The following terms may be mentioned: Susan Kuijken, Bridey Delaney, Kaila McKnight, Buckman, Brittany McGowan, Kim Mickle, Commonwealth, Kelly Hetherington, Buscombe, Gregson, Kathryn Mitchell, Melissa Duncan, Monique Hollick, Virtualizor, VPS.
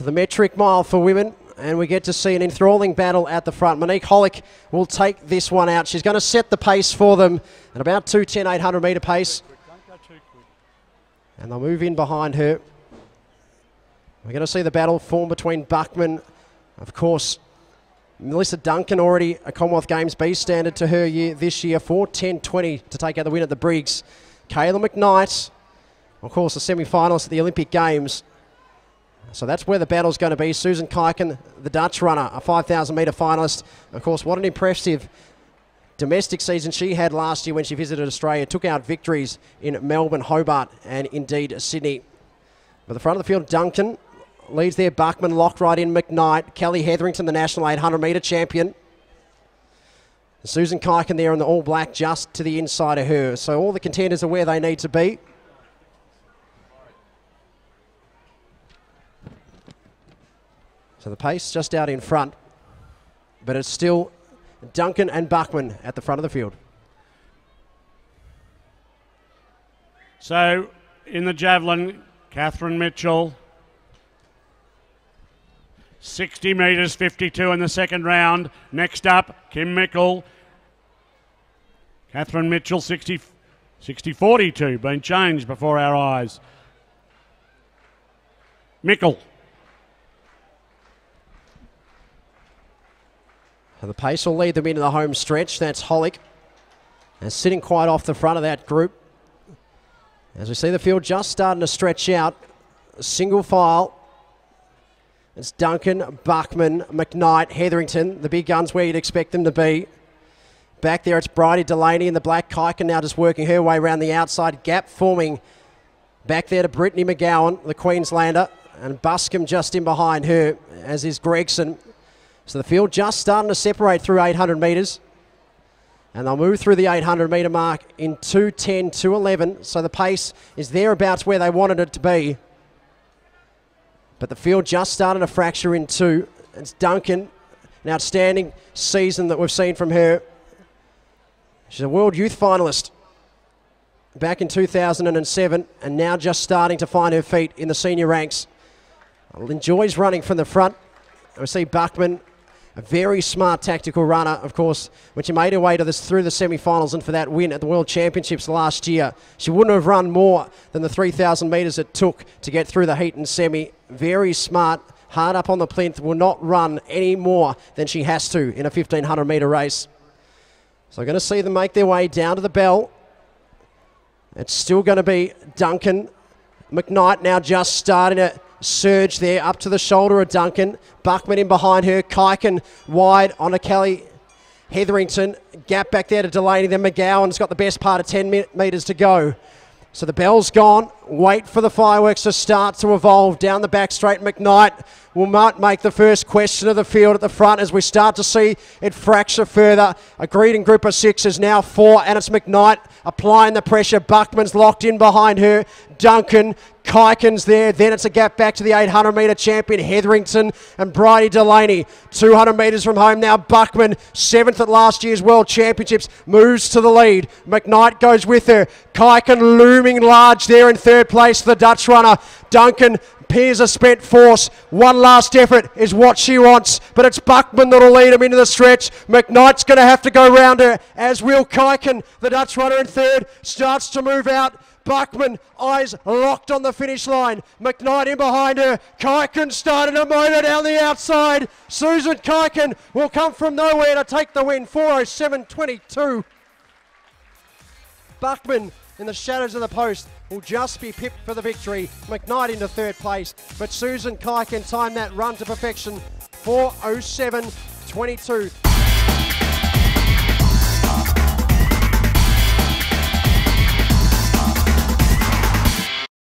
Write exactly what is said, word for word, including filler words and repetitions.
to the metric mile for women. And we get to see an enthralling battle at the front. Monique Hollick will take this one out. She's going to set the pace for them at about two ten, eight hundred metre pace. And they'll move in behind her. We're going to see the battle form between Buckman, of course. Melissa Duncan, already a Commonwealth Games B standard to her year this year. four ten twenty to take out the win at the Briggs. Kaila McKnight, of course, the semi-finalist at the Olympic Games. So that's where the battle's going to be. Susan Kuijken, the Dutch runner, a five thousand metre finalist. Of course, what an impressive domestic season she had last year when she visited Australia. Took out victories in Melbourne, Hobart, and indeed Sydney. But the front of the field, Duncan leads there. Buckman locked right in. McKnight, Kelly Hetherington, the national eight hundred metre champion. Susan Kuijken there in the all-black just to the inside of her. So all the contenders are where they need to be. So the pace just out in front, but it's still Duncan and Buckman at the front of the field. So in the javelin, Kathryn Mitchell, sixty metres, fifty-two in the second round. Next up, Kim Mickle. Kathryn Mitchell, sixty, sixty forty-two, been changed before our eyes. Mickle. The pace will lead them into the home stretch. That's Hollick. And sitting quite off the front of that group. As we see the field just starting to stretch out. A single file. It's Duncan, Buckman, McKnight, Hetherington. The big guns where you'd expect them to be. Back there it's Bridey Delaney in the black. Kuijken now just working her way around the outside. Gap forming back there to Brittany McGowan, the Queenslander. And Buscombe just in behind her, as is Gregson. So the field just starting to separate through eight hundred metres. And they'll move through the eight hundred metre mark in two ten, two eleven. So the pace is thereabouts where they wanted it to be. But the field just started to fracture in two. It's Duncan, an outstanding season that we've seen from her. She's a World Youth finalist back in two thousand seven and now just starting to find her feet in the senior ranks. Enjoys running from the front. We see Buckman, a very smart tactical runner, of course, when she made her way to this through the semi-finals and for that win at the World Championships last year. She wouldn't have run more than the three thousand metres it took to get through the heat and semi. Very smart, hard up on the plinth, will not run any more than she has to in a fifteen hundred metre race. So we're going to see them make their way down to the bell. It's still going to be Duncan. McKnight now just starting to surge there up to the shoulder of Duncan. Buckman in behind her. Kuijken wide on a Kelly Hetherington. Gap back there to Delaney. Then McGowan's got the best part of ten metres to go. So the bell's gone. Wait for the fireworks to start to evolve. Down the back straight, McKnight will make the first question of the field at the front as we start to see it fracture further. Agreed in group of six is now four, and it's McKnight applying the pressure. Buckman's locked in behind her. Duncan, Kuijken's there. Then it's a gap back to the eight hundred metre champion, Hetherington and Bridey Delaney. two hundred metres from home now. Buckman, seventh at last year's World Championships, moves to the lead. McKnight goes with her. Kuijken looming large there in third place, the Dutch runner. Duncan appears a spent force. One last effort is what she wants, but it's Buckman that'll lead him into the stretch. McKnight's going to have to go round her, as will Kuijken. The Dutch runner in third starts to move out. Buckman, eyes locked on the finish line. McKnight in behind her. Kuijken started a motor down the outside. Susan Kuijken will come from nowhere to take the win, four oh seven twenty-two. Buckman, in the shadows of the post, will just be pipped for the victory. McKnight into third place, but Susan Kuijken timed that run to perfection, four oh seven twenty-two.